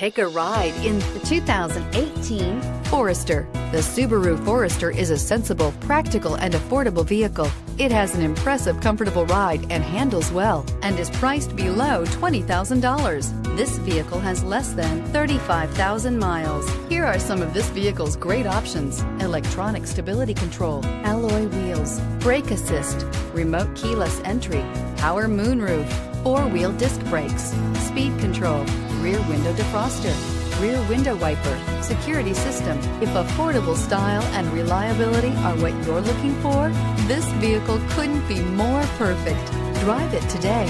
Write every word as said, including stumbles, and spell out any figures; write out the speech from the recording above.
Take a ride in the two thousand eighteen Forester. The Subaru Forester is a sensible, practical, and affordable vehicle. It has an impressive, comfortable ride and handles well, and is priced below twenty thousand dollars. This vehicle has less than thirty-five thousand miles. Here are some of this vehicle's great options: electronic stability control, alloy wheels, brake assist, remote keyless entry, power moonroof, four-wheel disc brakes, speed control, rear window defroster, rear window wiper, security system. If affordable style and reliability are what you're looking for, this vehicle couldn't be more perfect. Drive it today.